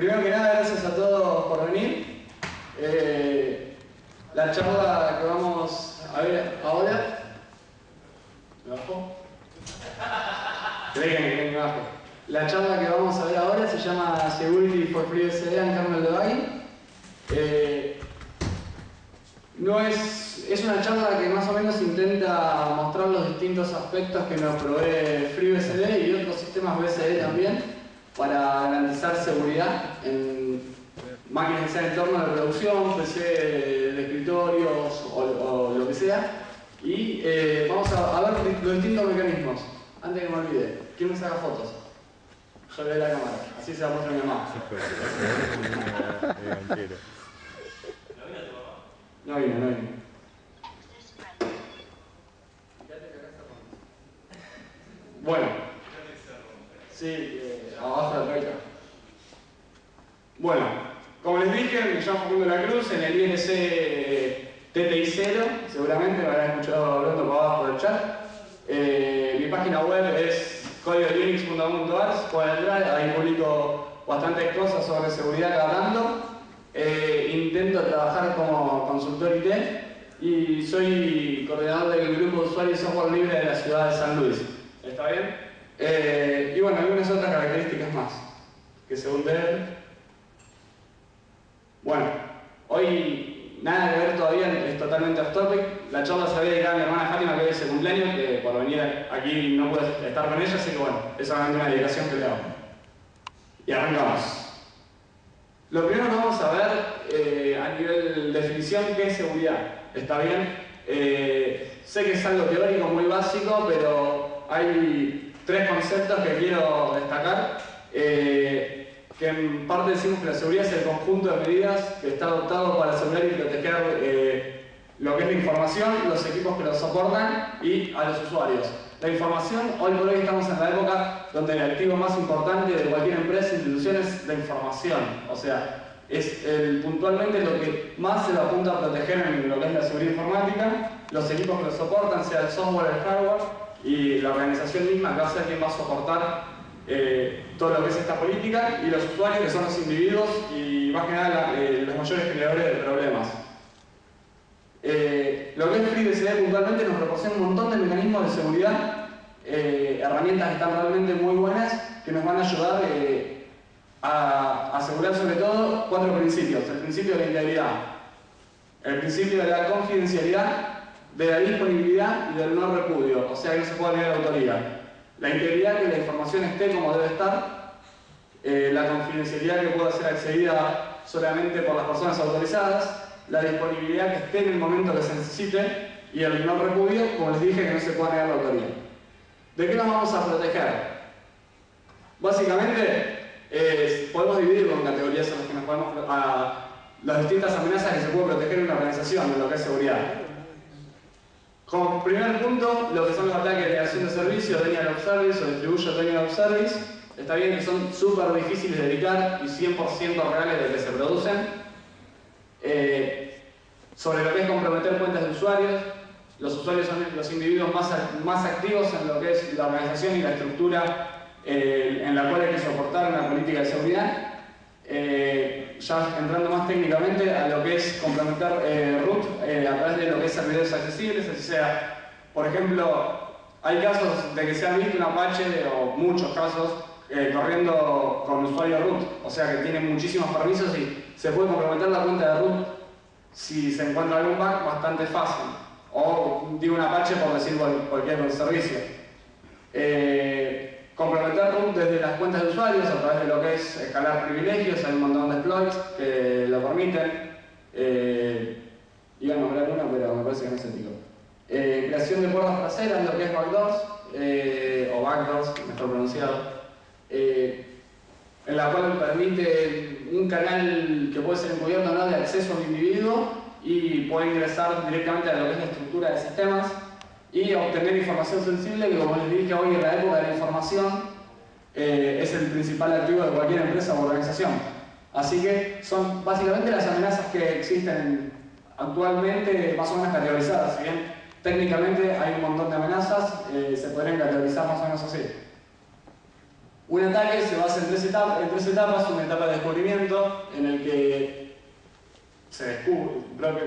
Primero que nada, gracias a todos por venir. La charla que vamos a ver ahora... ¿Me bajo? Creían que me bajo. La charla que vamos a ver ahora se llama Security for FreeBSD and Kernel Debugging. Es una charla que más o menos intenta mostrar los distintos aspectos que nos provee FreeBSD y otros sistemas BSD también para garantizar seguridad en máquinas que sean entornos de producción, PC de escritorios o lo que sea. Y vamos a ver los distintos mecanismos. Antes que me olvide, ¿quién me saca fotos? Yo le doy la cámara, así se va a mostrar mi mamá. No vino, no vino. Bueno. Sí, abajo de la troika. Bueno, como les dije, me llamo Facundo M. de la Cruz, en el INC TTI 0, seguramente me habrán escuchado hablando para abajo del chat. Mi página web es codigolinix.com.ar, pueden entrar, ahí publico bastantes cosas sobre seguridad cada tanto. Intento trabajar como consultor IT y soy coordinador del grupo Usual y Software Libre de la ciudad de San Luis. ¿Está bien? Y bueno, algunas otras características más que según él... Bueno, hoy nada que ver todavía, es totalmente off topic. La charla se había dedicado a mi hermana Fátima, que hoy es su cumpleaños, que por venir aquí no pude estar con ella, así que bueno, es solamente una dedicación que le hago. Y arrancamos. Lo primero que vamos a ver a nivel definición, ¿qué es seguridad? ¿Está bien? Sé que es algo teórico muy básico, pero hay tres conceptos que quiero destacar. Que en parte decimos que la seguridad es el conjunto de medidas que está adoptado para asegurar y proteger lo que es la información, los equipos que lo soportan y a los usuarios. La información, hoy por hoy estamos en la época donde el activo más importante de cualquier empresa, institución, es la información. O sea, es puntualmente lo que más se lo apunta a proteger en lo que es la seguridad informática, los equipos que lo soportan, sea el software, el hardware, y la organización misma que va a ser quien va a soportar todo lo que es esta política, y los usuarios, que son los individuos y más que nada los mayores generadores de problemas. Lo que es FreeBSD puntualmente nos proporciona un montón de mecanismos de seguridad, herramientas que están realmente muy buenas, que nos van a ayudar a asegurar sobre todo cuatro principios: el principio de la integridad, el principio de la confidencialidad, de la disponibilidad y del no repudio, o sea que no se puede negar autoría; la integridad, que la información esté como debe estar; la confidencialidad, que pueda ser accedida solamente por las personas autorizadas; la disponibilidad, que esté en el momento que se necesite; y el no repudio, como les dije, que no se pueda negar la autoría. ¿De qué nos vamos a proteger? Básicamente, podemos dividirlo en categorías en las que nos podemos, las distintas amenazas que se puede proteger en una organización, en lo que es seguridad. Como primer punto, lo que son los ataques de negación de servicio, denial of service o distribution denial of service. Está bien que son súper difíciles de evitar y 100% reales de que se producen. Sobre lo que es comprometer cuentas de usuarios. Los usuarios son los individuos más activos en lo que es la organización y la estructura en la cual hay que soportar una política de seguridad. Ya entrando más técnicamente a lo que es comprometer root a través de lo que es servidores accesibles, o sea, por ejemplo, hay casos de que se ha visto un Apache, o muchos casos, corriendo con usuario root, o sea que tiene muchísimos permisos y se puede comprometer la cuenta de root si se encuentra algún bug bastante fácil, o digo un Apache por decir cualquier servicio. Comprometer root desde las cuentas de usuarios a través de lo que es escalar privilegios, hay un montón de exploits que lo permiten. Iba a nombrar uno, pero me parece que no es ético. Creación de puertas traseras, lo que es backdoors, o backdoors, mejor pronunciado. En la cual permite un canal que puede ser encubierto, ¿no?, de acceso a un individuo y puede ingresar directamente a lo que es la estructura de sistemas y obtener información sensible, que como les dije, hoy en la época de la información es el principal activo de cualquier empresa o organización. Así que son básicamente las amenazas que existen actualmente, más o menos categorizadas. Si bien técnicamente hay un montón de amenazas, se podrían categorizar más o menos así. Un ataque se basa en tres etapas, una etapa de descubrimiento en el que se descubre,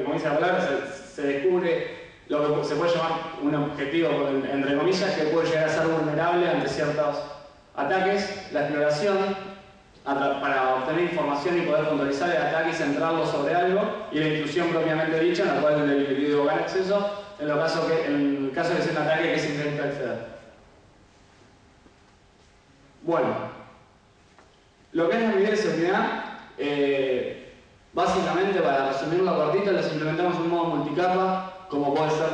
como dice la palabra, se descubre lo que se puede llamar un objetivo, entre comillas, que puede llegar a ser vulnerable ante ciertos ataques. La exploración para obtener información y poder controlar el ataque y centrarlo sobre algo, y la intrusión propiamente dicha, en la cual el individuo gana acceso en el caso de ser un ataque que se intenta acceder. Bueno, lo que es la medida de seguridad, básicamente, para resumirlo cortito, les implementamos un modo multicapa, como puede ser,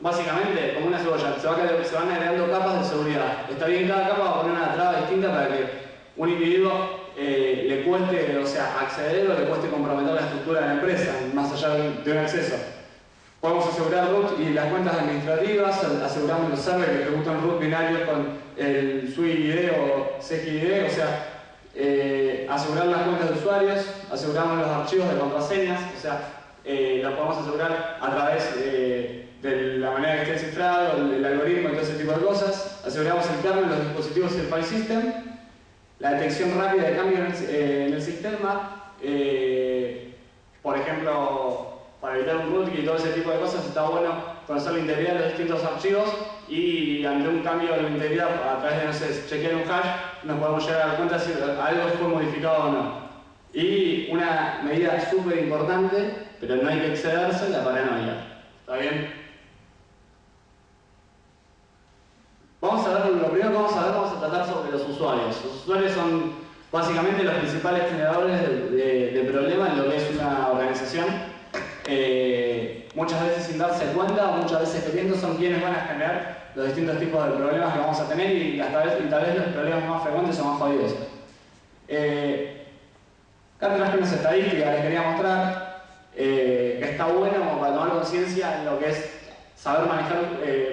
básicamente, como una cebolla, se van agregando capas de seguridad. Está bien, cada capa va a poner una traba distinta para que un individuo le cueste, o sea, acceder o le cueste comprometer la estructura de la empresa, más allá de un acceso. Podemos asegurar root y las cuentas administrativas, aseguramos los servers que ejecutan root binarios con el SUID o CGID, o sea, asegurar las cuentas de usuarios, aseguramos los archivos de contraseñas, o sea, los podemos asegurar a través de la manera que esté cifrado, el algoritmo y todo ese tipo de cosas, aseguramos el kernel, los dispositivos y el file system, la detección rápida de cambios en el sistema, por ejemplo, para evitar un root y todo ese tipo de cosas. Está bueno conocer la integridad de los distintos archivos y ante un cambio de la integridad a través de, no sé, chequear un hash, nos podemos llegar a dar cuenta si algo fue modificado o no. Y una medida súper importante, pero no hay que excederse, la paranoia. ¿Está bien? Vamos a ver, lo primero que vamos a ver, vamos a tratar sobre los usuarios. Los usuarios son básicamente los principales generadores de problemas en lo que es una organización. Muchas veces sin darse cuenta, o muchas veces queriendo, son quienes van a generar los distintos tipos de problemas que vamos a tener y tal vez los problemas más frecuentes son más jodidos. Acá traje unas estadísticas, les quería mostrar que está bueno como para tomar conciencia en lo que es saber manejar,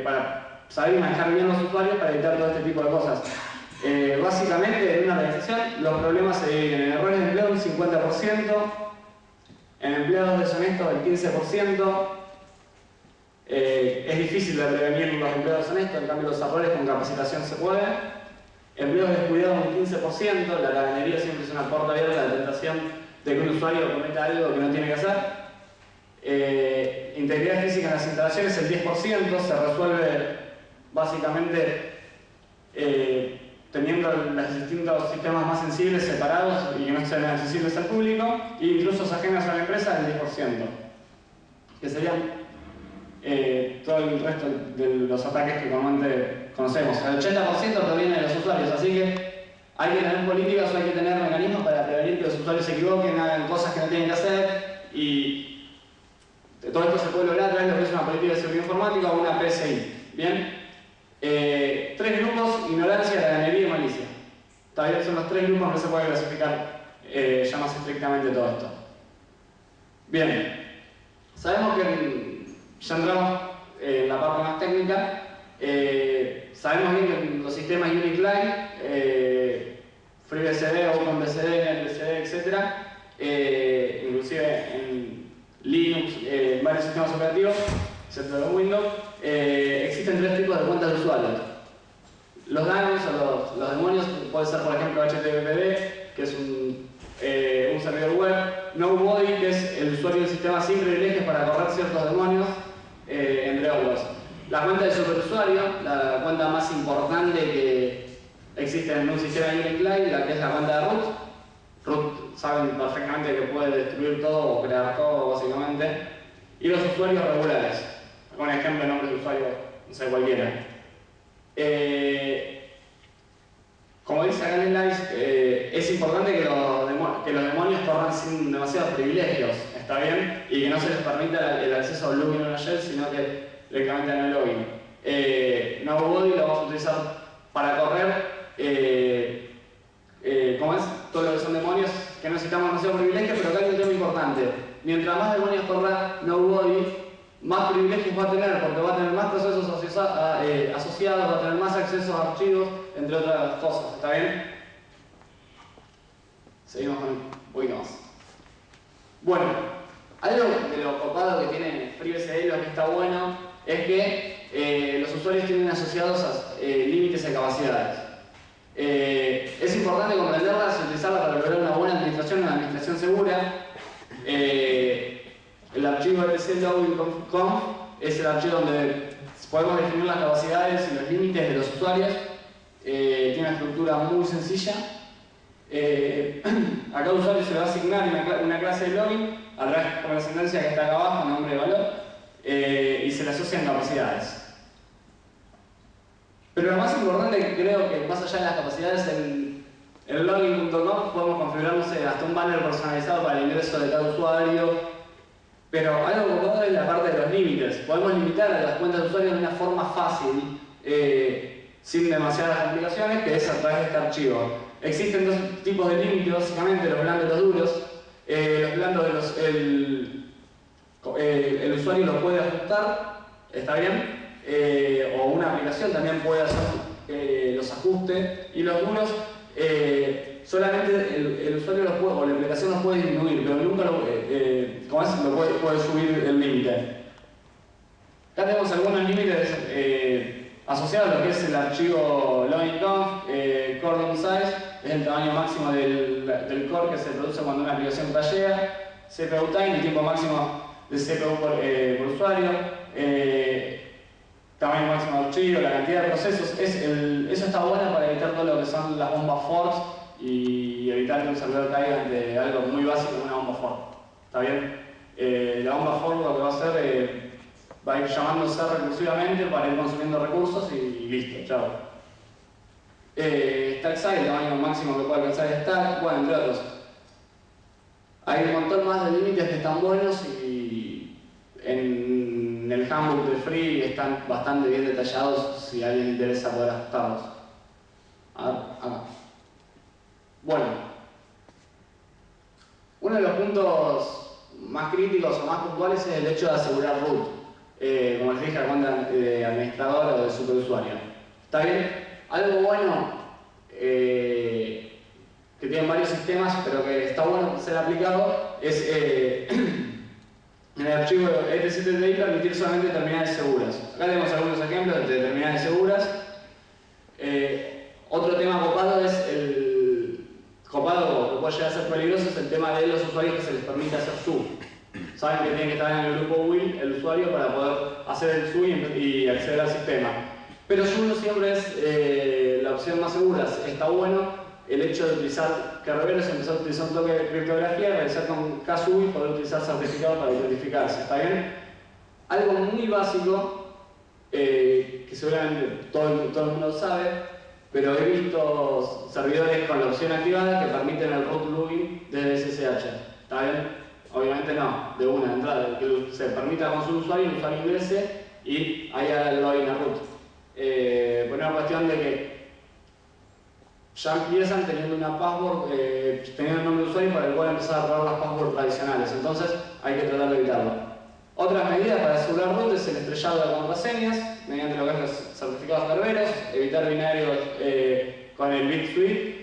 para saber manejar bien los usuarios para evitar todo este tipo de cosas. Básicamente, en una organización, los problemas se dividen en errores de empleo un 50%, en empleados deshonestos del 15%, es difícil de prevenir los empleados deshonestos, en cambio los errores con capacitación se pueden. Empleos descuidados un 15%, la cadenería siempre es una puerta abierta a la tentación de que un usuario cometa algo que no tiene que hacer. Integridad física en las instalaciones el 10%, se resuelve básicamente teniendo los distintos sistemas más sensibles separados y que no sean accesibles al público, e intrusos ajenos a la empresa del 10%, que serían todo el resto de los ataques que comúnmente conocemos. El 80% proviene de los usuarios, así que hay que tener políticas o hay que tener mecanismos para prevenir que los usuarios se equivoquen, hagan cosas que no tienen que hacer, y todo esto se puede lograr a través de lo que es una política de seguridad informática o una PSI. ¿Bien? Tres grupos: ignorancia, ganadería y malicia. Todavía son los tres grupos que se puede clasificar ya más estrictamente todo esto. Bien, sabemos que ya entramos en la parte más técnica. Sabemos bien que los sistemas Unix Live, FreeBSD, OpenBSD, NFS, etc., inclusive en Linux, varios sistemas operativos, excepto los Windows, existen tres tipos de cuentas de usuario. Los daños o los demonios pueden ser, por ejemplo, HTTPD, que es un servidor web, nobody, que es el usuario del sistema sin privilegios para correr ciertos demonios, entre otros. La cuenta de superusuario, la cuenta más importante que existe en un sistema Unix Live, la que es la cuenta de root. Root saben perfectamente que puede destruir todo o crear todo, básicamente. Y los usuarios regulares. Un ejemplo de nombre de usuario, no sé, cualquiera. Como dice acá en el live, es importante que los demonios corran sin demasiados privilegios, ¿está bien? Y que no se les permita el acceso a un login o una shell, sino que directamente a un login. Nobody lo vamos a utilizar para correr, ¿cómo es? Todo lo que son demonios, que no necesitamos demasiados privilegios, pero acá hay un tema importante. Mientras más demonios corra nobody, más privilegios va a tener, porque va a tener más procesos asociados, va a tener más acceso a archivos, entre otras cosas, ¿está bien? Seguimos con un poquito más. Bueno, algo de lo copado que tiene FreeBSD, lo que está bueno, es que los usuarios tienen asociados límites de capacidades. Es UFS.conf es el archivo donde podemos definir las capacidades y los límites de los usuarios. Tiene una estructura muy sencilla. A cada usuario se le va a asignar una clase de login al resto de correspondencia que está acá abajo, nombre y valor, y se le asocian capacidades. Pero lo más importante, que creo que más allá de las capacidades, en login.conf podemos configurar, no sé, hasta un banner personalizado para el ingreso de cada usuario. Pero algo importante es la parte de los límites. Podemos limitar a las cuentas de usuario de una forma fácil, sin demasiadas complicaciones, que es a través de este archivo. Existen dos tipos de límites, básicamente, los blandos y los duros. Los blandos, el usuario los puede ajustar, ¿está bien? O una aplicación también puede hacer los ajustes, y los duros solamente el usuario los puede, o la aplicación los puede disminuir, pero nunca puede subir el límite. Acá tenemos algunos límites asociados a lo que es el archivo login.conf. Cordon size es el tamaño máximo del core que se produce cuando una aplicación crashea. CPU time, el tiempo máximo de CPU por usuario. También máximo de archivo, la cantidad de procesos. Eso está bueno para evitar todo lo que son las bombas forks y evitar que un servidor caiga ante algo muy básico como una bomba fork. ¿Está bien? La bomba fork lo que va a hacer va a ir llamando ser recursivamente para ir consumiendo recursos y listo, chao. Stack size, el tamaño máximo que puede alcanzar el stack, bueno, entre otros. Hay un montón más de límites que están buenos y en el handbook de Free están bastante bien detallados, si a alguien le interesa poder ajustarlos. A ver, acá. Bueno, uno de los puntos más críticos o más puntuales es el hecho de asegurar root, como les dije, a cuenta de administrador o de superusuario. ¿Está bien? Algo bueno que tienen varios sistemas, pero que está bueno ser aplicado, es en el archivo NFS permitir solamente terminales seguras. Acá tenemos algunos ejemplos de terminales seguras. Otro tema copado es que puede llegar a ser peligroso, es el tema de los usuarios que se les permite hacer sub. Saben que tienen que estar en el grupo WIL el usuario para poder hacer el sub y acceder al sistema. Pero sub siempre es la opción más segura. Está bueno el hecho de utilizar carreras, empezar a utilizar un toque de criptografía, realizar con KSUI y poder utilizar certificados para identificarse. ¿Está bien? Algo muy básico que seguramente todo el mundo sabe, pero he visto servidores con la opción activada que permiten el root login desde SSH. ¿Está bien? Obviamente no, de una entrada, que se permita con su usuario, el usuario ingrese y ahí haga el login a root. Por una cuestión de que ya empiezan teniendo una password, teniendo un nombre de usuario para el cual empezar a probar las passwords tradicionales, entonces hay que tratar de evitarlo. Otras medidas para asegurar root es el estrellado de contraseñas, mediante lo que es los certificados perveros, evitar binarios con el bit suite,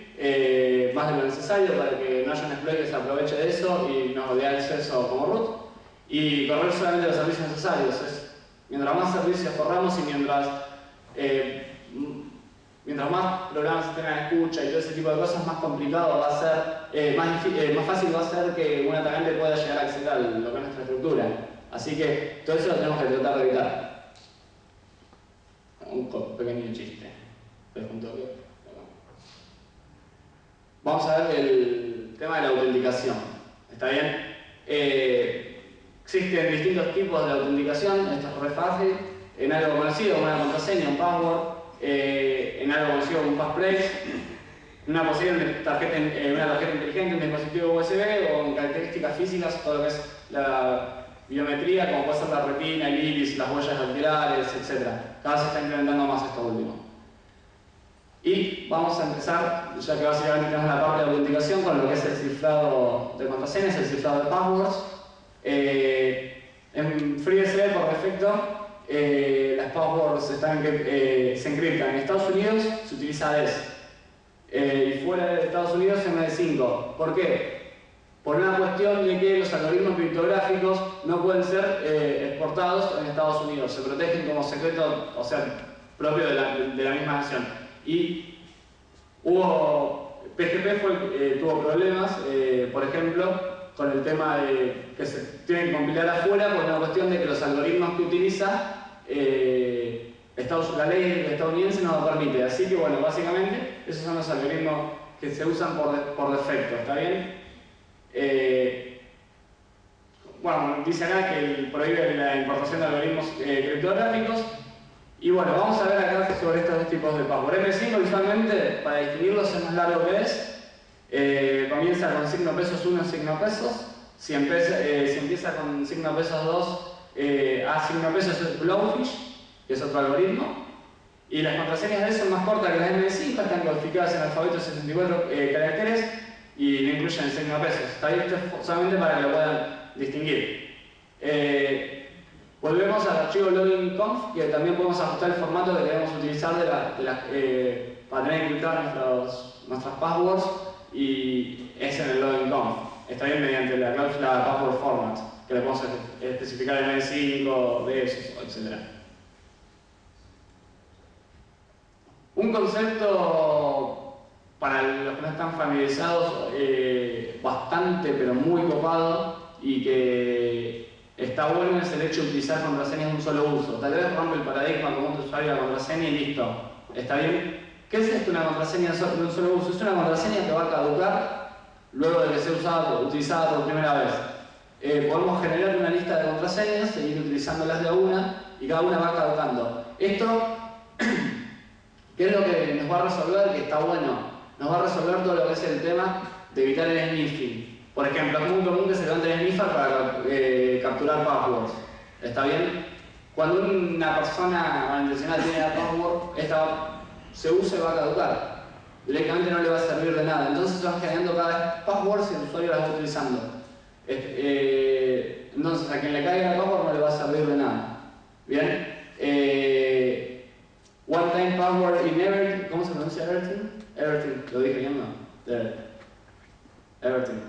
más de lo necesario para que no haya un exploit que se aproveche de eso y nos dé acceso como root, y correr solamente los servicios necesarios. Mientras más servicios corramos y mientras más programas tengan escucha y todo ese tipo de cosas, más complicado va a ser, más fácil va a ser que un atacante pueda llegar a acceder a lo que es nuestra estructura. Así que todo eso lo tenemos que tratar de evitar. Un pequeño chiste. Vamos a ver el tema de la autenticación. ¿Está bien? Existen distintos tipos de autenticación. Esto es re fácil. En algo conocido, una contraseña, un password. En algo conocido, un passphrase. Una posible tarjeta inteligente, un dispositivo USB o en características físicas, todo lo que es la biometría, como puede ser la retina, el iris, las huellas dactilares, etc. Cada vez se está implementando más esto último. Y vamos a empezar, ya que básicamente tenemos la parte de autenticación, con lo que es el cifrado de contraseñas, el cifrado de passwords. En FreeBSD, por defecto, las passwords se encriptan. En Estados Unidos se utiliza DES, y fuera de Estados Unidos MD5. ¿Por qué? Por una cuestión de que los algoritmos criptográficos no pueden ser exportados en Estados Unidos. Se protegen como secreto, o sea, propio de la misma nación. Y PGP tuvo problemas, por ejemplo, con el tema de que se tienen que compilar afuera por una cuestión de que los algoritmos que utiliza la ley estadounidense no lo permite. Así que bueno, básicamente esos son los algoritmos que se usan por defecto, ¿está bien? Bueno, dice acá que prohíbe la importación de algoritmos criptográficos. Y bueno, vamos a ver acá sobre estos dos tipos de password. M5 usualmente, para distinguirlos, es más largo que es. Comienza con signo pesos 1, signo pesos. Si empieza con signo pesos 2 a signo pesos es Blowfish, que es otro algoritmo. Y las contraseñas de eso son más cortas que las M5, están codificadas en alfabeto 64 caracteres y no incluyen el signo pesos. Está bien, esto es solamente para que lo puedan distinguir. Volvemos al archivo login.conf, que también podemos ajustar el formato que debemos utilizar para tener encriptadas nuestras passwords, y es en el login.conf. Está bien, mediante la cláusula password format, que le podemos especificar en M5, DES, etc. Un concepto, para los que no están familiarizados, bastante pero muy copado y que está bueno, es el hecho de utilizar contraseñas de un solo uso. Tal vez rompe el paradigma como un usuario de la contraseña y listo. ¿Está bien? ¿Qué es esto, una contraseña de un solo uso? Es una contraseña que va a caducar luego de que sea utilizada por primera vez. Podemos generar una lista de contraseñas, seguir utilizándolas de a una, y cada una va caducando. Esto, ¿qué es lo que nos va a resolver? Que está bueno. Nos va a resolver todo lo que es el tema de evitar el sniffing. Por ejemplo, es muy común que se levante el sniffer para capturar passwords. ¿Está bien? Cuando una persona malintencionada tiene la password, esta se usa y va a caducar. Directamente no le va a servir de nada. Entonces se van generando cada vez passwords y el usuario las va utilizando. Entonces a quien le caiga la password no le va a servir de nada. ¿Bien? One time password in everything. ¿Cómo se pronuncia everything? Everything. ¿Lo dije bien? No. Everything.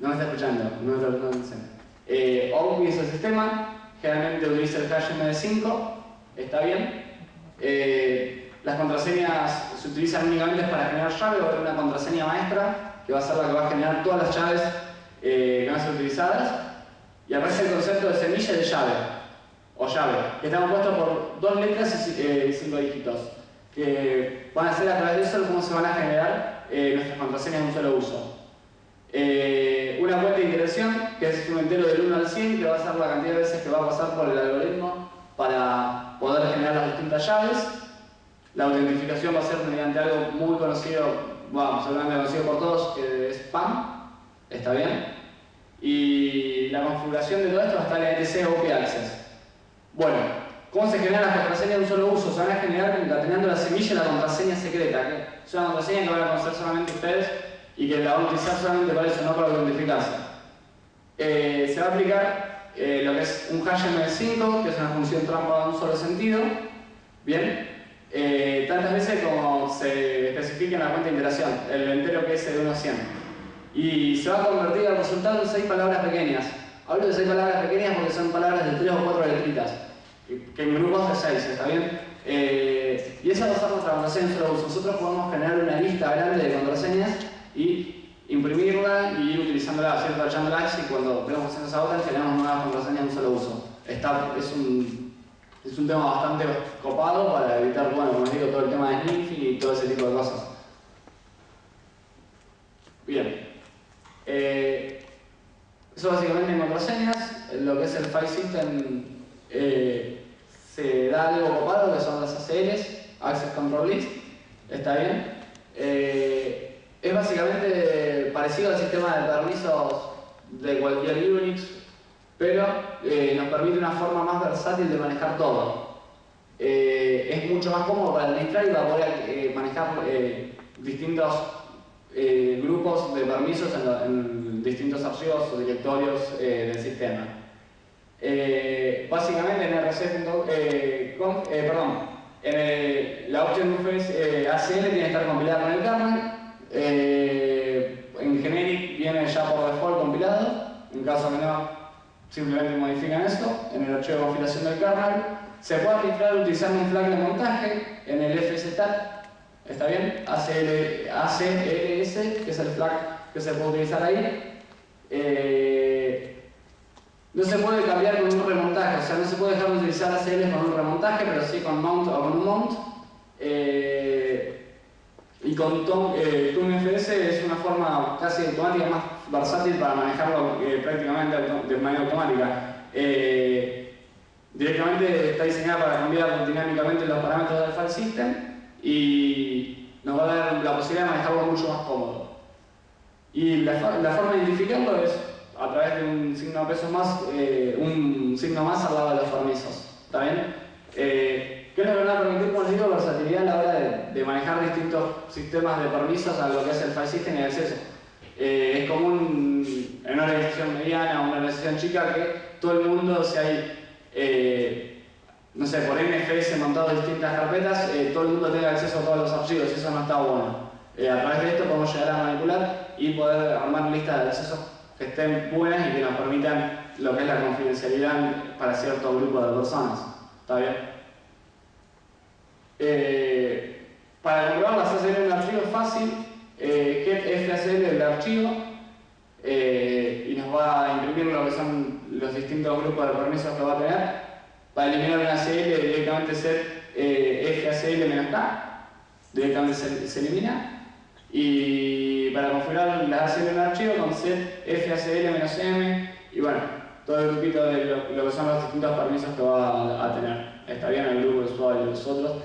No me está escuchando, no sé. Obvio el sistema, generalmente utiliza el hash MD5, está bien. Las contraseñas se utilizan únicamente para generar llaves, va a haber una contraseña maestra que va a ser la que va a generar todas las llaves que van a ser utilizadas. Y aparece el concepto de semilla de llave, o llave, que está compuesto por 2 letras y 5 dígitos, que van a ser a través de eso cómo se van a generar nuestras contraseñas de un solo uso. Una cuenta de interacción, que es un entero del 1 al 100, que va a ser la cantidad de veces que va a pasar por el algoritmo para poder generar las distintas llaves. La autentificación va a ser mediante algo muy conocido, bueno, seguramente conocido por todos, que es PAM, ¿está bien? Y la configuración de todo esto va a estar en etc o p-access. Bueno, ¿cómo se generan las contraseñas de un solo uso? Se van a generar concatenando la semilla y la contraseña secreta, que es una contraseña que van a conocer solamente ustedes y que la van a utilizar solamente para eso, no para autentificarse. Se va a aplicar lo que es un hash MD5, que es una función trampa de un solo sentido, bien, tantas veces como se especifica en la cuenta de iteración, el entero que es de 1 a 100. Y se va a convertir al resultado en 6 palabras pequeñas. Hablo de 6 palabras pequeñas porque son palabras de 3 o 4 letritas, que en grupos de 6, ¿está bien? Y esa va a ser nuestra contraseña. Nosotros podemos generar una lista grande de contraseñas y imprimirla y ir utilizándola, ¿cierto? Tachándolas, y cuando vemos hacer esa otra generamos nuevas contraseñas de un solo uso. Es un tema bastante copado para evitar, bueno, como les digo, todo el tema de sniffing y todo ese tipo de cosas. Bien. Eso básicamente en contraseñas. Lo que es el file system se da algo copado, que son las ACLs, Access Control List, ¿está bien? Es básicamente parecido al sistema de permisos de cualquier Unix, pero nos permite una forma más versátil de manejar todo. Es mucho más cómodo para administrar y para poder manejar distintos grupos de permisos en distintos archivos o directorios del sistema. Básicamente en rc.conf, la opción UFS ACL tiene que estar compilada con el kernel. En generic viene ya por default compilado. En caso que no, simplemente modifican esto en el archivo de compilación del kernel. Se puede administrar utilizando un flag de montaje en el FSTAT, ¿está bien? ACLS, que es el flag que se puede utilizar ahí. No se puede cambiar con un remontaje, o sea, no se puede dejar de utilizar ACL con un remontaje, pero sí con mount o con un mount. Y con TUNFS es una forma casi automática, más versátil para manejarlo prácticamente de manera automática. Directamente está diseñada para cambiar dinámicamente los parámetros del file system y nos va a dar la posibilidad de manejarlo mucho más cómodo. Y la forma de identificarlo es a través de un signo de pesos más, un signo más al lado de los permisos. ¿Está bien? ¿Qué es lo que nos va a permitir, como les digo, versatilidad a la hora de manejar distintos sistemas de permisos a lo que es el file system y el acceso? Es común en una organización mediana o una organización chica que todo el mundo, si hay, no sé, por NFS montado en distintas carpetas, todo el mundo tenga acceso a todos los archivos, y eso no está bueno. A través de esto podemos llegar a manipular y poder armar listas de accesos que estén buenas y que nos permitan lo que es la confidencialidad para cierto grupo de personas. ¿Está bien? Para comprobarlas, hacer un archivo fácil, get FACL del archivo, y nos va a imprimir lo que son los distintos grupos de permisos que va a tener. Para eliminar un ACL, directamente set FACL-K, directamente se elimina. Y para configurar la ACL en el archivo, con set FACL-M, y bueno, todo el grupito de lo que son los distintos permisos que va a tener. Está bien el grupo de usuario y los otros,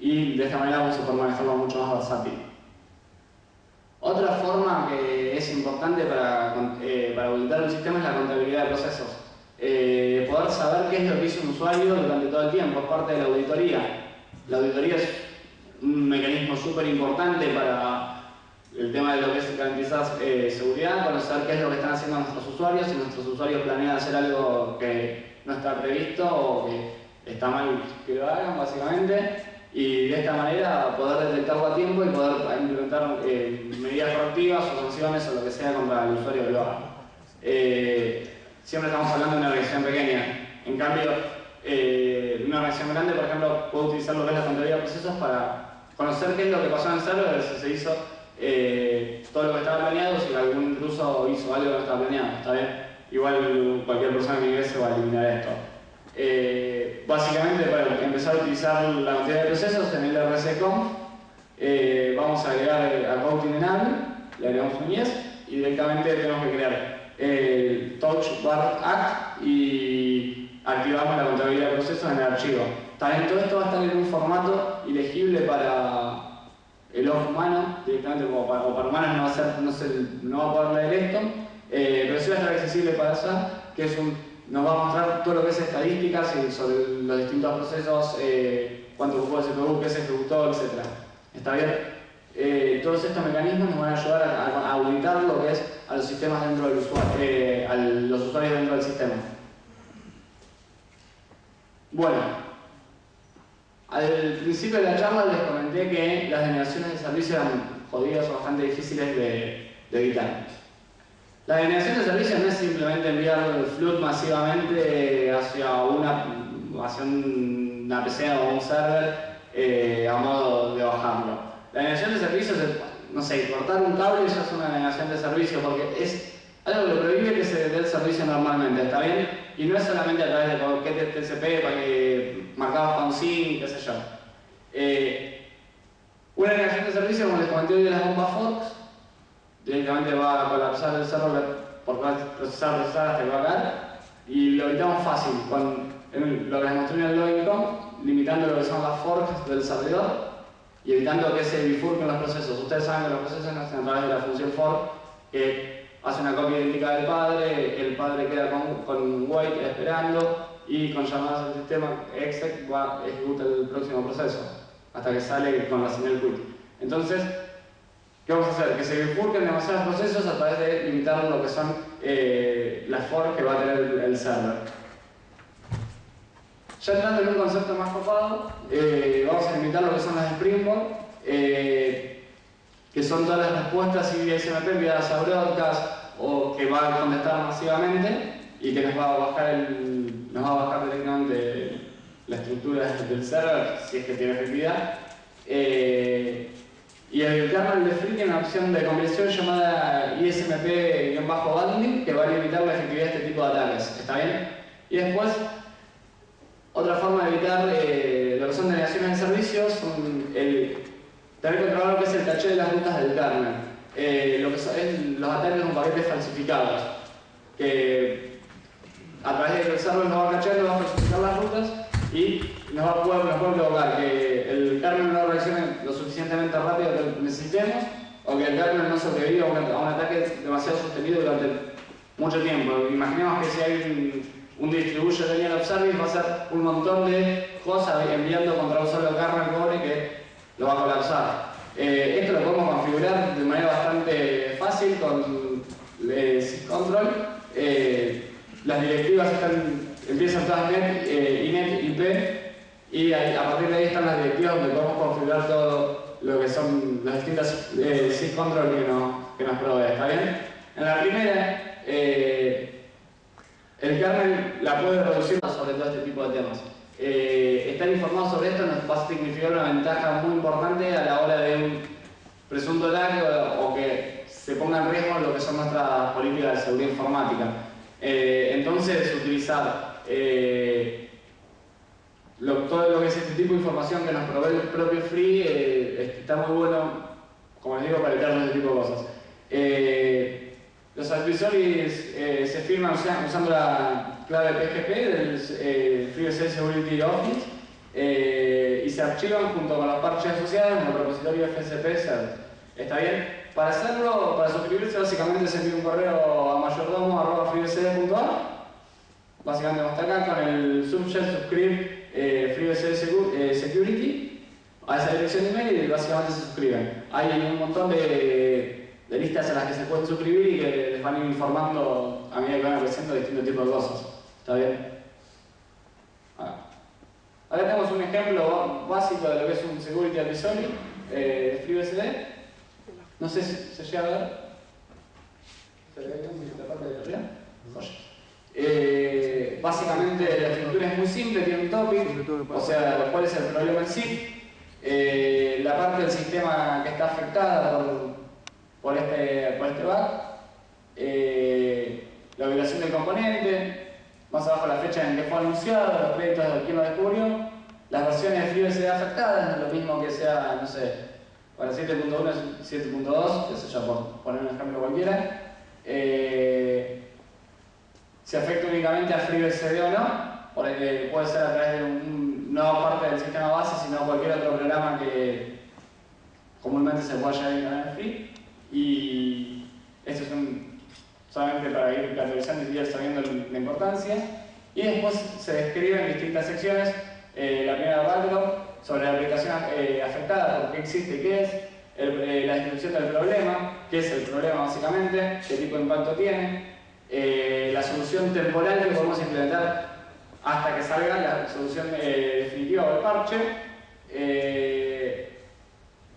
y de esta manera vamos a poder manejarlo mucho más versátil. Otra forma que es importante para habilitar un sistema es la contabilidad de procesos. Poder saber qué es lo que hizo un usuario durante todo el tiempo, es parte de la auditoría. La auditoría es un mecanismo súper importante para el tema de lo que es garantizar seguridad, conocer qué es lo que están haciendo nuestros usuarios, si nuestros usuarios planean hacer algo que no está previsto o que está mal que lo hagan, básicamente. Y de esta manera poder detectarlo a tiempo y poder implementar medidas correctivas o sanciones o lo que sea contra el usuario que lo haga. Siempre estamos hablando de una organización pequeña. En cambio, una organización grande, por ejemplo, puede utilizar lo que es la contabilidad de procesos para conocer qué es lo que pasó en el server, si se hizo todo lo que estaba planeado, si algún intruso hizo algo que no estaba planeado. ¿Está bien? Igual cualquier persona que ingrese va a eliminar esto. Básicamente, para empezar a utilizar la cantidad de procesos en el rcconf, vamos a agregar accounting enable, le agregamos un yes y directamente tenemos que crear el touch bar act y activamos la contabilidad de procesos en el archivo. También todo esto va a estar en un formato ilegible para el ojo humano, directamente o para humanos no va a poder leer esto, pero sí va a estar accesible para eso, que es un... Nos va a mostrar todo lo que es estadísticas sobre los distintos procesos, cuánto ocupó el CPU, qué se ejecutó, etc. ¿Está bien? Todos estos mecanismos nos van a ayudar a auditar lo que es a los sistemas dentro del usuario, a los usuarios dentro del sistema. Bueno, al principio de la charla les comenté que las denominaciones de servicio eran jodidas o bastante difíciles de evitar. La generación de servicios no es simplemente enviar el flood masivamente hacia una PC o un server a modo de bajarlo. La generación de servicios es, no sé, cortar un cable ya es una generación de servicios porque es algo que prohíbe que se dé el servicio normalmente, ¿está bien? Y no es solamente a través de paquetes TCP, marcados con SYN, qué sé yo. Una generación de servicios, como les comenté hoy de las bombas forks, directamente va a colapsar el server por procesar hasta que va a caer, y lo evitamos fácil con lo que les mostré en el login.conf, limitando lo que son las forks del servidor y evitando que se bifurquen los procesos. Ustedes saben que los procesos nacen a través de la función fork, que hace una copia idéntica del padre, el padre queda con wait esperando, y con llamadas al sistema exec va a ejecutar el próximo proceso hasta que sale con la señal quit. Entonces, ¿qué vamos a hacer? Que se bifurquen demasiados procesos a través de limitar lo que son las forks que va a tener el server. Ya entrando en un concepto más copado, vamos a limitar lo que son las springboard, que son todas las respuestas ISMP enviadas a broadcast o que va a contestar masivamente y que nos va a bajar directamente la estructura del server si es que tiene efectividad. y el kernel de Free tiene una opción de compresión llamada ISMP-bundling que va a limitar la efectividad de este tipo de ataques, ¿está bien? Y después, otra forma de evitar lo que son denegaciones de servicios son tener controlado lo que es el caché de las rutas del kernel, lo que son los ataques con paquetes falsificados, que a través del server nos va a cachar, nos va a falsificar las rutas y nos va a poder provocar que el kernel no reaccione lo suficientemente rápido que necesitemos, o que el kernel no sobreviva a un ataque demasiado sostenido durante mucho tiempo. Imaginemos que si hay un distribution serial of service, va a ser un montón de cosas enviando contra un solo kernel pobre que lo va a colapsar. Esto lo podemos configurar de manera bastante fácil con syscontrol. Las directivas empiezan todas net, inet, ip, y a partir de ahí están las directivas donde podemos configurar todo lo que son las distintas syscontrol que nos provee, ¿está bien? En la primera, el kernel la puede reducir sobre todo este tipo de temas. Estar informados sobre esto nos va a significar una ventaja muy importante a la hora de un presunto ataque o que se ponga en riesgo lo que son nuestras políticas de seguridad informática. Entonces, utilizar todo lo que es este tipo de información que nos provee el propio Free está muy bueno, como les digo, para evitar este tipo de cosas. Los advisories se firman usando la clave PGP del FreeBSD Security Office y se archivan junto con los parches asociados en el repositorio FSP-Cert. ¿Está bien? Para hacerlo, para suscribirse, básicamente se envía un correo a mayordomo@freebsd.org. Básicamente vamos hasta acá con el subshell subscribe FreeBSD Security a esa dirección de email y básicamente se suscriben. Hay un montón de listas a las que se pueden suscribir y que les van informando a medida que van apareciendo distintos tipos de cosas. ¿Está bien? Ahora tenemos un ejemplo básico de lo que es un Security Advisory de FreeBSD. No sé si se llega a ver. ¿Se ve bien la parte de arriba? Básicamente la estructura es muy simple, tiene un topic, o sea, cuál es el problema en sí. La parte del sistema que está afectada por este bug, la ubicación del componente, más abajo la fecha en que fue anunciado, los créditos de quien lo descubrió, las versiones de FreeBSD afectadas, lo mismo que sea, no sé, para 7.1 es 7.2, que sé yo, por poner un ejemplo cualquiera, si afecta únicamente a FreeBSD o no, porque puede ser a través de no parte del sistema base, sino cualquier otro programa que comúnmente se pueda llevar en canal Free. Y esto es solamente para ir categorizando y ir sabiendo la importancia. Y después se describen distintas secciones. La primera backlog, sobre la aplicación afectada, por qué existe y qué es. La descripción del problema, qué es el problema básicamente, qué tipo de impacto tiene. La solución temporal que podemos implementar hasta que salga la solución definitiva o el parche.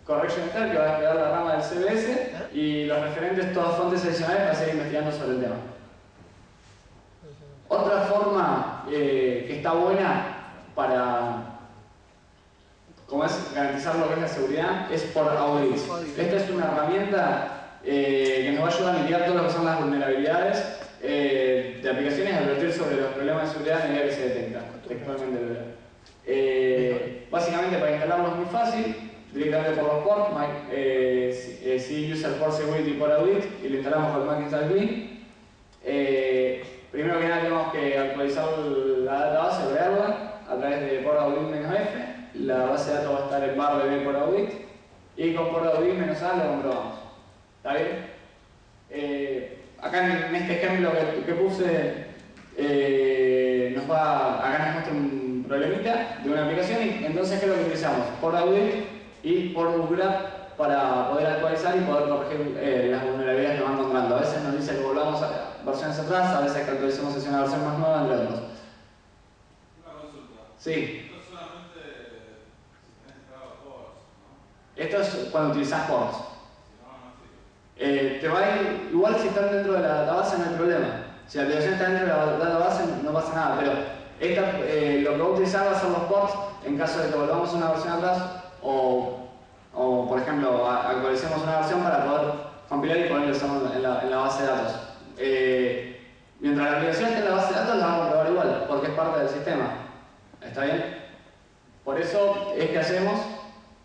Correction Step, que va a desplegar la rama del CBS, y los referentes, todas fuentes adicionales para seguir investigando sobre el tema. Otra forma que está buena para garantizar lo que es la seguridad es por audits. Esta es una herramienta que nos va a ayudar a mitigar todo lo que son las vulnerabilidades de aplicaciones y advertir sobre los problemas de seguridad a medida que se detecta. Básicamente, para instalarlo es muy fácil. Directamente por los ports, C-User Port Security por Audit, y lo instalamos con Macintosh Green. Primero que nada tenemos que actualizar la database, verla a través de por Audit-F. La base de datos va a estar en bar BB por Audit, y con por Audit-A lo comprobamos. ¿Está bien? Acá en este ejemplo que puse, acá nos muestra un problemita de una aplicación, y entonces ¿qué es lo que utilizamos? Por Audit y por UGRAP para poder actualizar y poder corregir las vulnerabilidades que van encontrando. A veces nos dice que volvamos a versiones atrás, a veces que actualicemos hacia una versión más nueva, entre otros. Una consulta. Sí. Esto es solamente si tenés instalado ports, ¿no? Esto es cuando utilizás ports. Si no, no sirve. Te va a ir, igual si están dentro de la database no hay problema. Si la aplicación está dentro de la database no pasa nada, pero lo que va a utilizar va a ser los ports en caso de que volvamos a una versión atrás. O por ejemplo,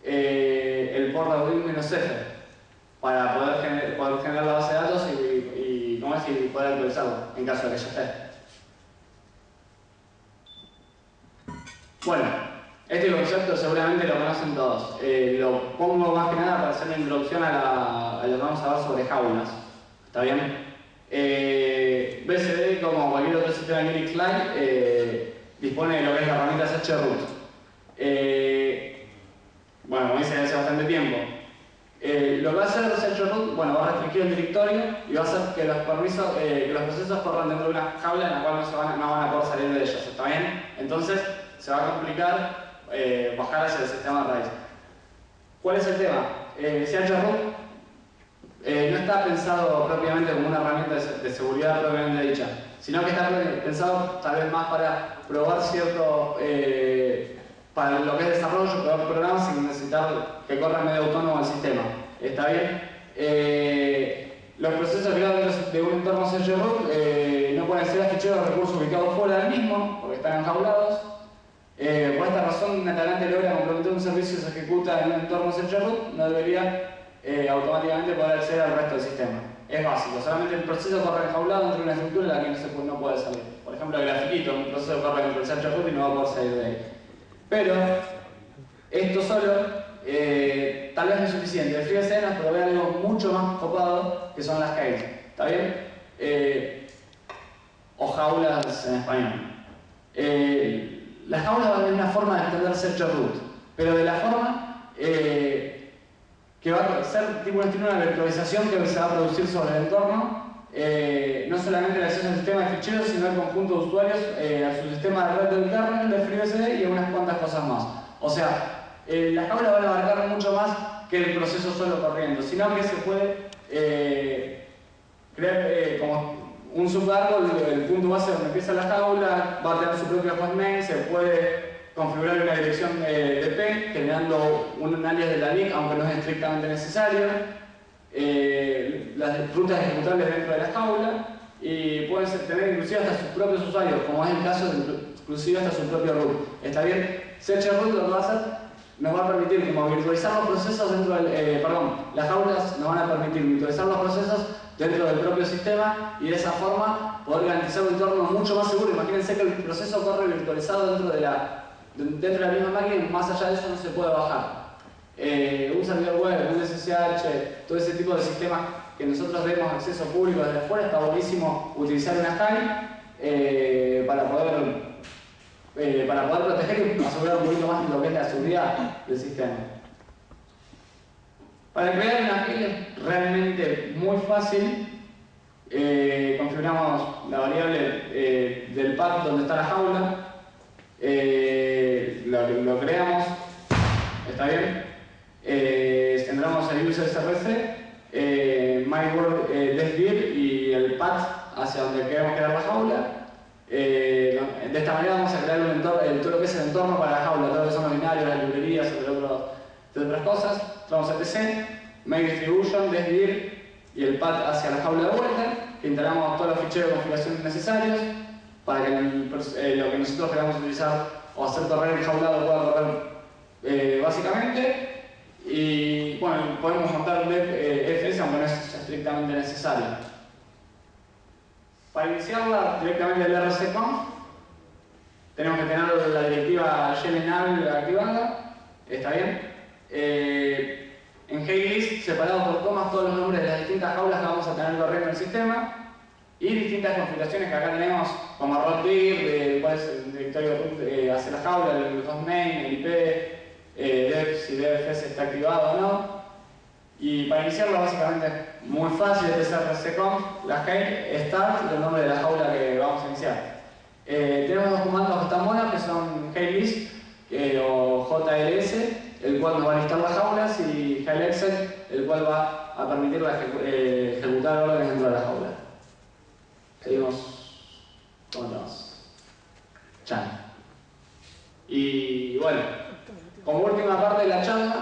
el port admin-f para poder generar la base de datos y poder actualizarlo en caso de que ya esté. Bueno, este concepto seguramente lo conocen todos. Lo pongo más que nada para hacer una introducción a lo que vamos a hablar sobre jaulas. ¿Está bien? BSD, como cualquier otro sistema Linux Live, dispone de lo que es la herramienta chroot. Bueno, como dice, hace bastante tiempo. Lo que va a hacer chroot, bueno, va a restringir el directorio y va a hacer que los procesos corran dentro de una jaula en la cual no van a poder salir de ellos, ¿está bien? Entonces, se va a complicar bajar hacia el sistema raíz. ¿Cuál es el tema? Chroot no está pensado propiamente como una herramienta de seguridad propiamente dicha, sino que está pensado tal vez más para probar cierto, para lo que es desarrollo, probar programas sin necesitar que corra medio autónomo el sistema. ¿Está bien? Los procesos creados de un entorno chroot no pueden ser ficheros de recursos ubicados fuera del mismo, porque están enjaulados. Por esta razón, un atacante logra comprometer un servicio que se ejecuta en un entorno chroot, no debería automáticamente poder acceder al resto del sistema. Es básico, solamente el proceso corre enjaulado dentro de una estructura en la que no puede salir. Por ejemplo, el grafiquito, un proceso corre dentro del chroot y no va a poder salir de ahí. Pero esto solo tal vez no es suficiente. El FreeBSD nos provee algo mucho más copado que son las jails, ¿está bien? O jaulas en español. Las jaulas van a tener una forma de extenderse chroot, pero de la forma que va a ser tipo una virtualización que se va a producir sobre el entorno, no solamente el acceso al sistema de ficheros, sino al conjunto de usuarios, a su sistema de red interna, de FreeBSD y a unas cuantas cosas más. O sea, las jaulas van a abarcar mucho más que el proceso solo corriendo, sino que se puede crear como un subárbol, el punto base donde empieza la jaula, va a tener su propio hostname, se puede configurar una dirección DP, generando un alias de la NIC, aunque no es estrictamente necesario, las rutas ejecutables dentro de la jaula, y pueden tener inclusive hasta sus propios usuarios, como es el caso de inclusive hasta su propio root. ¿Está bien? Chroot lo que va a hacer nos va a permitir como virtualizar los procesos dentro del... perdón, las jaulas nos van a permitir virtualizar los procesos dentro del propio sistema y de esa forma poder garantizar un entorno mucho más seguro. Imagínense que el proceso corre virtualizado dentro de la misma máquina, más allá de eso no se puede bajar. Un servidor web, un SSH, todo ese tipo de sistemas que nosotros demos acceso público desde afuera, está buenísimo utilizar una jail para poder proteger y asegurar un poquito más lo que es la seguridad del sistema. Para crear una jail es realmente muy fácil. Configuramos la variable del path donde está la jaula. Lo creamos, ¿está bien? Tendremos el user src, my word desvir y el path hacia donde queremos crear la jaula. De esta manera vamos a crear un entorno, todo lo que es el entorno para la jaula, todo lo que son los binarios, las librerías, entre otras cosas. Entramos a tc, make distribution, desvir y el path hacia la jaula de vuelta. Instalamos todos los ficheros de configuración necesarios para que lo que nosotros queramos utilizar o hacer correr el jaulado pueda correr básicamente. Y bueno, podemos montar un FS aunque no es estrictamente necesario. Para iniciarla directamente el rcconf tenemos que tener la directiva jail activada, ¿está bien? En jail-list separados por comas todos los nombres de las distintas jaulas que vamos a tener corriendo en el sistema y distintas configuraciones que acá tenemos, como root dir, cuál es el directorio root hacia la jaula, el hostname, el IP, si DFS está activado o no. Y para iniciarlo básicamente es muy fácil, es rcconf, la jail, start, el nombre de la jaula que vamos a iniciar. Tenemos dos comandos que están buenos, que son jail-list o jls, el cual nos va a listar las jaulas, y jail-exec, el cual va a permitir ejecutar órdenes dentro de la jaula. Seguimos con los charlas. Y bueno, como última parte de la charla,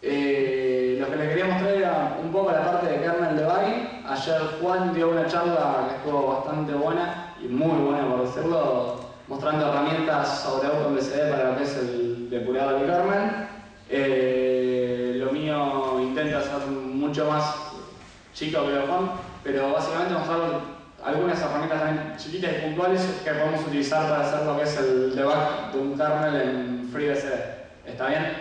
lo que les quería mostrar era un poco la parte de kernel debugging. Ayer Juan dio una charla que estuvo bastante buena y muy buena por decirlo, mostrando herramientas sobre OpenBSD para lo que es el depurador del kernel. ser mucho más chico que lo Juan, pero básicamente vamos a ver algunas herramientas también chiquitas y puntuales que podemos utilizar para hacer lo que es el debug de un kernel en FreeBSD. ¿Está bien?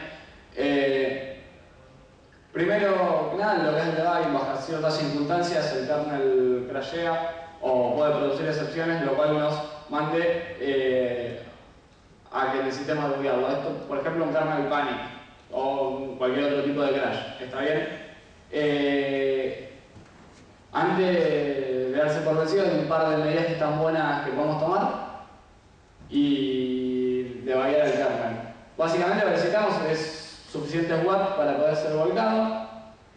Primero que nada, lo que es el debug, bajo ciertas circunstancias el kernel crashea o puede producir excepciones, lo cual nos mande a que necesitemos desviarlo. Esto, por ejemplo, un kernel panic o cualquier otro tipo de crash. ¿Está bien? Antes de darse por vencido, hay un par de medidas que están buenas que podemos tomar y debuguear el kernel. Básicamente lo que necesitamos es suficientes watts para poder ser volcado.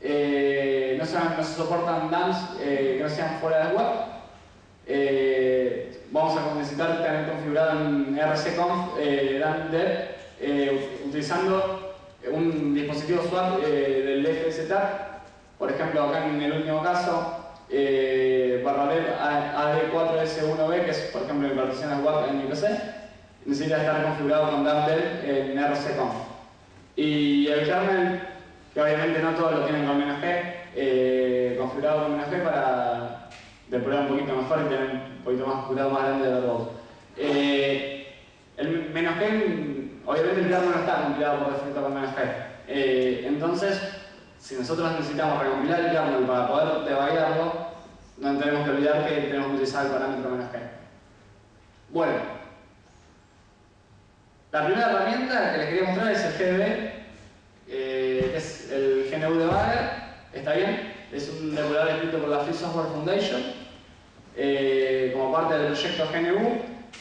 No se soportan dumps que no sean fuera de swap. Vamos a necesitar tener configurado en rcconf dump dev utilizando un dispositivo swap del FZ. Por ejemplo, acá en el último caso /dev ad4s1b, que es por ejemplo mi partición de swap en mi PC, necesita estar configurado con dump dev en rcconf. Y el kernel, que obviamente no todos lo tienen con -g, configurado con -g para depurar un poquito mejor y tener un poquito más cuidado más grande de los dos. El -g, obviamente el kernel no está compilado por defecto con -g. Entonces, si nosotros necesitamos recompilar el kernel para poder debuguearlo, no tenemos que olvidar que tenemos que utilizar el parámetro -g. Bueno, la primera herramienta que les quería mostrar es el GDB. Es el GNU Debugger, ¿está bien? Es un depurador escrito por la Free Software Foundation como parte del proyecto GNU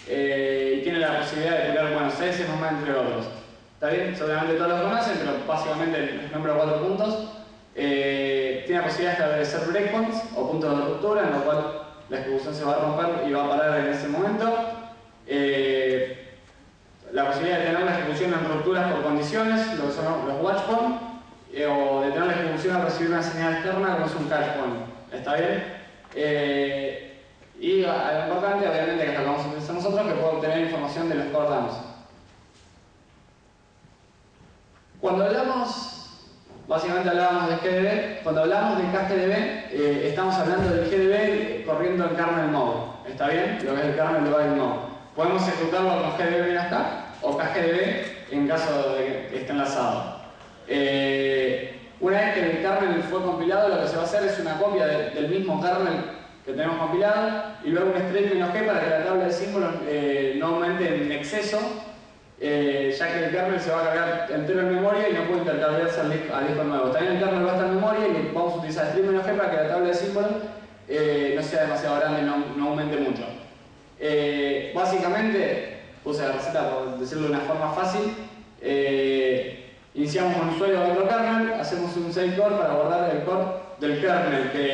y tiene la posibilidad de crear, bueno, CS, más entre otros. ¿Está bien? Seguramente todos los conocen, pero básicamente el número 4 puntos. Tiene la posibilidad de establecer breakpoints o puntos de ruptura, en lo cual la ejecución se va a romper y va a parar en ese momento. La posibilidad de tener la ejecución en rupturas por condiciones, lo que son los watchpoints, o de tener la ejecución al recibir una señal externa como es un catchpoint. ¿Está bien? Y algo importante, obviamente, que acabamos de utilizar nosotros, que puede obtener información de los core dumps. Cuando hablamos, básicamente hablábamos de GDB, cuando hablamos de KGDB, estamos hablando del GDB corriendo en kernel mode. ¿Está bien? Lo que es el kernel debugging mode. Podemos ejecutarlo con KGDB o KGDB en caso de que esté enlazado. Una vez que el kernel fue compilado, lo que se va a hacer es una copia del mismo kernel que tenemos compilado y luego un strip -g para que la tabla de símbolos no aumente en exceso, ya que el kernel se va a cargar entero en memoria y no puede intercambiarse al disco nuevo. También el kernel va a estar en memoria y vamos a utilizar strip -g para que la tabla de símbolos no sea demasiado grande y no aumente mucho. Básicamente, puse la receta por decirlo de una forma fácil, iniciamos con un usuario de otro kernel, hacemos un save core para guardar el core del kernel, que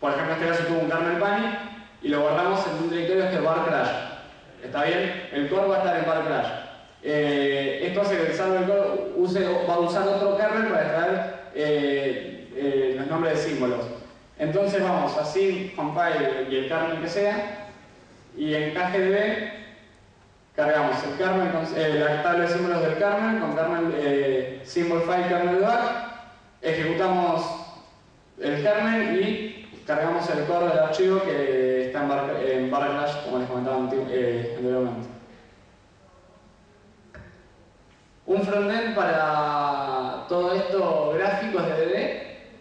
por ejemplo en este caso tuvo un kernel panic, y lo guardamos en un directorio que es bar crash. ¿Está bien? El core va a estar en bar crash. Esto hace que el salvo del core va a usar otro kernel para extraer los nombres de símbolos. Entonces vamos, así compile y el kernel que sea, y en KGDB cargamos el kernel con, la tabla de símbolos del kernel con kernel symbol file kernel debug, ejecutamos el kernel y cargamos el core del archivo que está en /backslash como les comentaba anteriormente. Un frontend para todo esto gráfico es DDD,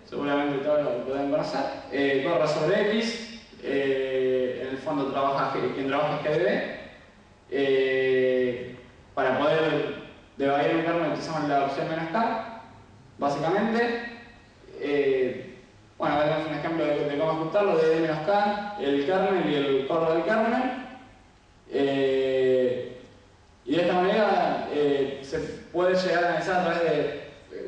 seguramente todos lo pueden conocer, corre sobre X. En el fondo quien trabaja es KDB. Para poder debuguear un kernel utilizamos la opción -k, básicamente. Bueno, veremos un ejemplo de cómo ajustarlo, de -k, el kernel y el core del kernel. Y de esta manera se puede llegar a analizar a través de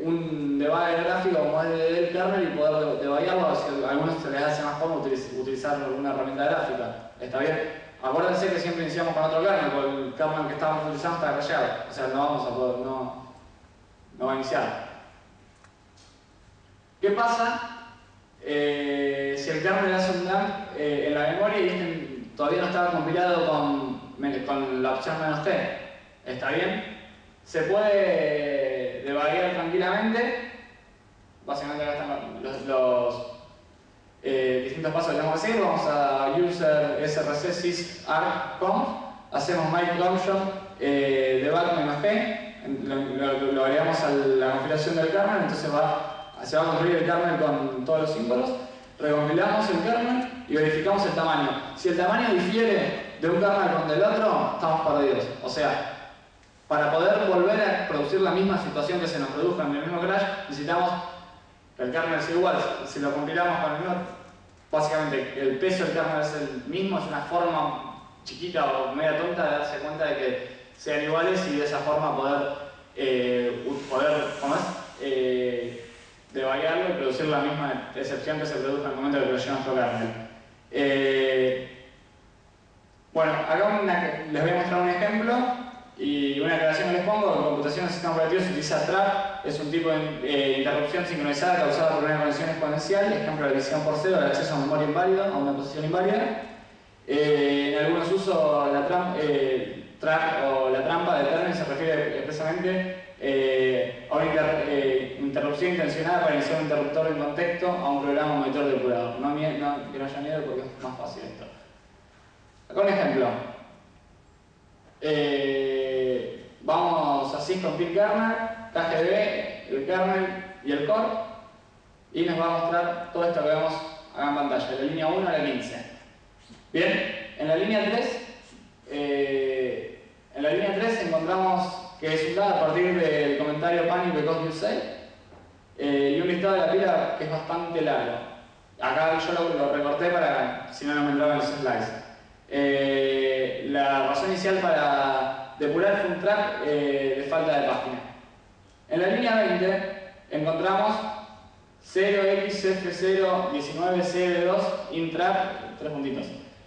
un debugger gráfico como es del kernel y poder debuggearlo. Si a algunos se les hace más cómodo utilizar alguna herramienta gráfica. ¿Está bien? Acuérdense que siempre iniciamos con otro kernel, porque el kernel que estábamos utilizando está crasheado. O sea, no vamos a poder, no va a iniciar. ¿Qué pasa si el kernel hace un dump en la memoria y este todavía no estaba compilado con la opción -t? ¿Está bien? Se puede debuguear tranquilamente Básicamente acá están los distintos pasos que tenemos que seguir. Vamos a user src sys arg conf, hacemos my debug -p, lo agregamos a la configuración del kernel, entonces se va a construir el kernel con todos los símbolos, recompilamos el kernel y verificamos el tamaño. Si el tamaño difiere de un kernel con del otro, estamos perdidos. O sea, para poder volver a producir la misma situación que se nos produjo en el mismo crash, necesitamos que el kernel sea igual. Si lo compilamos con el mismo, básicamente el peso del kernel es el mismo, es una forma chiquita o media tonta de darse cuenta de que sean iguales y de esa forma poder debuguearlo y producir la misma excepción que se produjo en el momento de creación de nuestro kernel. Bueno, acá les voy a mostrar un ejemplo. Y una aclaración que les pongo, la computación de sistemas operativos utiliza TRAP, es un tipo de interrupción sincronizada causada por una conexión exponencial, ejemplo de división por cero, el acceso a memoria inválida, a una posición inválida. En algunos usos, la TRAP o la trampa de kernel se refiere expresamente a una interrupción intencionada para iniciar un interruptor en contexto a un programa monitor depurado. No que no haya miedo porque es más fácil esto. Acá un ejemplo. Vamos a syscompil kernel, KGDB, el kernel y el core, y nos va a mostrar todo esto que vemos acá en pantalla, de la línea 1 a la 15. Bien, en la línea 3 encontramos que es usada a partir del comentario panic because you say, y un listado de la pila que es bastante largo. Acá yo lo recorté para si no me entraban los slides. La razón inicial para depurar fue un track de falta de página. En la línea 20 encontramos 0xf019cb2 intrack, tres puntitos.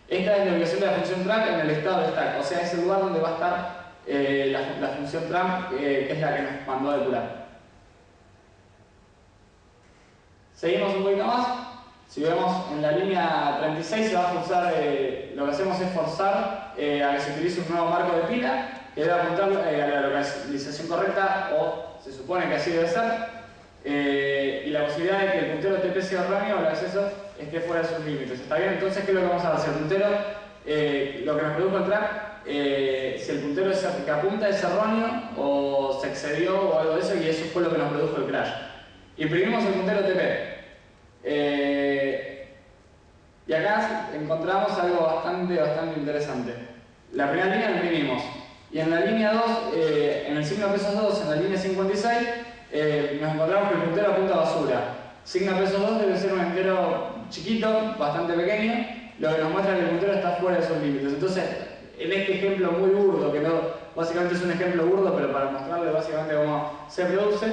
Esta es la ubicación de la función track en el estado de stack, o sea, es el lugar donde va a estar la función track, que es la que nos mandó a depurar. Seguimos un poquito más. Si vemos en la línea 36 se va a forzar, lo que hacemos es forzar a que se utilice un nuevo marco de pila que debe apuntar a la localización correcta, o se supone que así debe ser, y la posibilidad de que el puntero TP sea erróneo o el acceso esté fuera de sus límites. ¿Está bien? Entonces, ¿qué es lo que vamos a hacer? El puntero, lo que nos produjo el track, si el puntero que apunta es erróneo o se excedió o algo de eso, y eso fue lo que nos produjo el crash. Imprimimos el puntero TP. Y acá encontramos algo bastante interesante. La primera línea la imprimimos, y en la línea 2, en el signo pesos 2, en la línea 56, nos encontramos que el puntero apunta a basura. Signo pesos 2 debe ser un entero chiquito, bastante pequeño, lo que nos muestra que el puntero está fuera de sus límites. Entonces, en este ejemplo muy burdo, que no, básicamente es un ejemplo burdo, pero para mostrarles básicamente cómo se produce,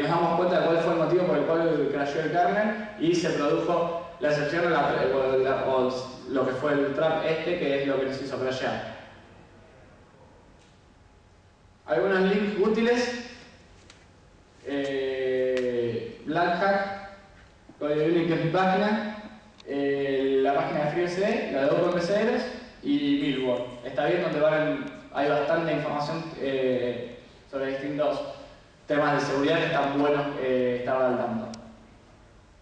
nos damos cuenta de cuál fue el motivo por el cual crashó el kernel y se produjo la excepción o lo que fue el trap que es lo que nos hizo crashear. Algunos links útiles: Blackhack, codigolinix, que es mi página, la página de FreeBSD, la de OpenBSD y Billboard. Está bien, donde hay bastante información sobre distintos temas de seguridad que están buenos estar al tanto.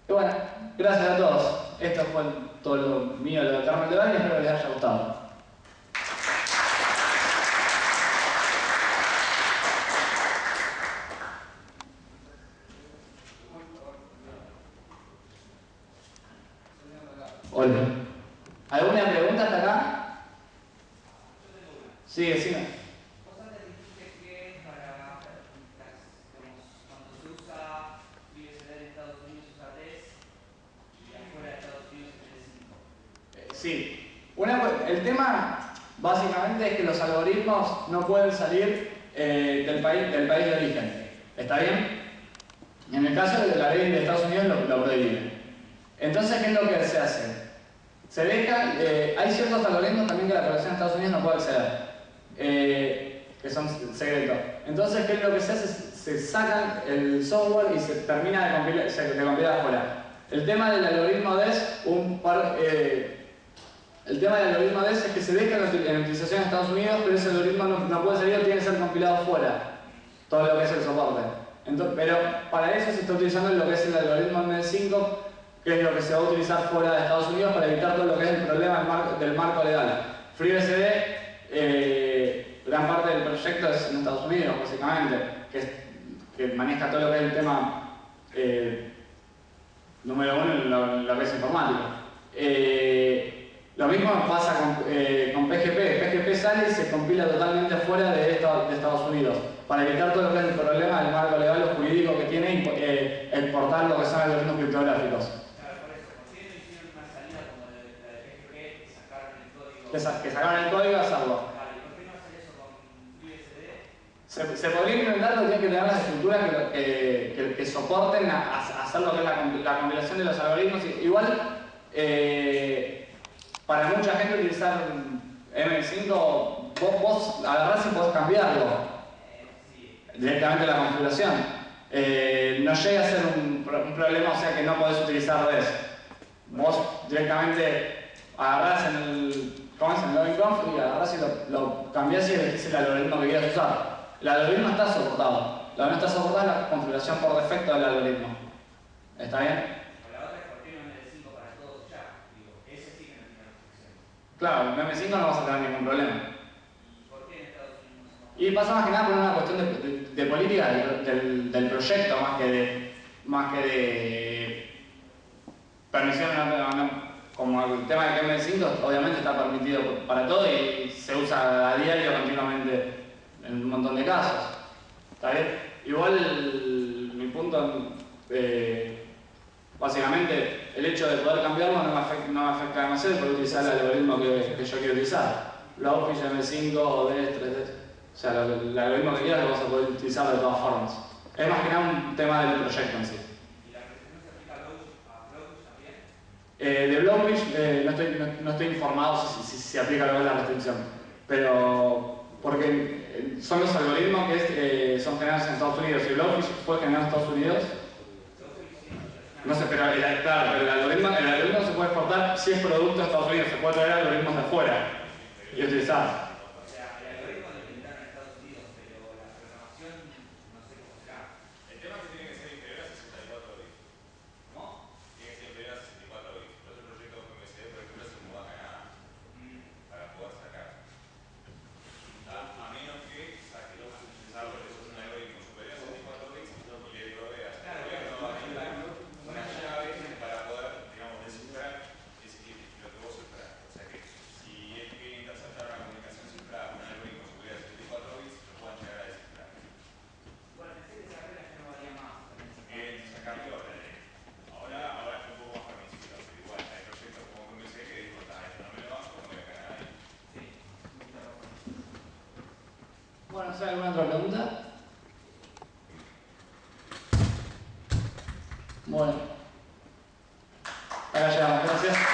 Y bueno, gracias a todos. Esto fue todo lo mío, lo de Carmen de Valle, y espero que les haya gustado. Hola. ¿Alguna pregunta hasta acá? Sí, decime. Sí, el tema básicamente es que los algoritmos no pueden salir del país de origen. ¿Está bien? En el caso de la ley de Estados Unidos lo prohíbe. Entonces, ¿qué es lo que se hace? Se deja, hay ciertos algoritmos también que la población de Estados Unidos no puede acceder, que son secretos. Entonces, ¿qué es lo que se hace? Se sacan el software y se termina de compilar, afuera. El tema del algoritmo DES, el tema del algoritmo DES es que se deja en utilización en Estados Unidos, pero ese algoritmo no puede salir o tiene que ser compilado fuera, todo lo que es el soporte. Entonces, pero para eso se está utilizando lo que es el algoritmo MD5, que es lo que se va a utilizar fuera de Estados Unidos para evitar todo lo que es el problema del marco legal. FreeBSD, gran parte del proyecto es en Estados Unidos, básicamente, que maneja todo lo que es el tema número 1 en lo que es informática. Lo mismo pasa con PGP. PGP sale y se compila totalmente fuera de Estados Unidos para evitar todo lo que es el problema del marco legal o jurídico que tiene exportar lo que son algoritmos criptográficos. Claro, por eso, ¿por qué no hicieron una salida como la de PGP y sacaron el código? Que sacaron el código a salvo. Vale, ¿por qué no hacer eso con USD? Se podría implementar, pero tienen que tener las estructuras que soporten a hacer lo que es la compilación de los algoritmos. Igual, para mucha gente utilizar M5, vos agarrás y podés cambiarlo directamente la configuración. No llega a ser un problema, o sea que no podés utilizar DES. Vos directamente agarrás en el login.conf y agarrás y lo cambiás y elegís el algoritmo que quieras usar. El algoritmo está soportado. Lo que no está soportado es la configuración por defecto del algoritmo. ¿Está bien? Claro, en M5 no vas a tener ningún problema. ¿Por qué en Estados Unidos? Y pasa más que nada por una cuestión de política del proyecto, más que de permisión. Como el tema de que M5 obviamente está permitido para todo y se usa a diario continuamente en un montón de casos. ¿Está bien? Igual mi punto, básicamente, el hecho de poder cambiarlo no me afecta demasiado por utilizar el algoritmo que yo quiero utilizar. Blowfish, M5, DES, 3D. O sea, el algoritmo que quieras lo vas a poder utilizar de todas formas. Es más que nada un tema del proyecto en sí. ¿Y la presión se aplica a Blowfish también? De Blowfish no estoy informado si se aplica luego la restricción. Pero porque son los algoritmos que son generados en Estados Unidos. Y Blowfish fue generado en Estados Unidos. No se espera, claro, pero el algoritmo se puede exportar si es producto de Estados Unidos, se puede traer algoritmos de afuera y utilizar. O sea, el algoritmo lo inventaron en Estados Unidos, pero la programación no sé cómo será. El tema es que tiene que ser inferior a 64 bits. ¿Cómo? Tiene que ser inferior a 64 bits. Los otros proyectos de OpenBSD, por ejemplo, se mudan a nada para poder sacar. A menos que saque los árboles, eso es un algoritmo superior a 64 bits y le proveas. Una llave para poder, digamos, descifrar lo que vos esperás. O sea que si él quiere interceptar una comunicación cifrada, un algoritmo superior a 64 bits, lo puedan llegar a descifrar. Bueno, pensé que esa regla ya no valía más. Sacarlo ahora es un poco más permisivo, pero igual hay proyectos como que me sé que digo, esto no me lo bajo, no me voy a ganar ahí. Sí, muchas gracias. Bueno, ¿hay alguna otra pregunta? Bueno, ahora llegamos, gracias.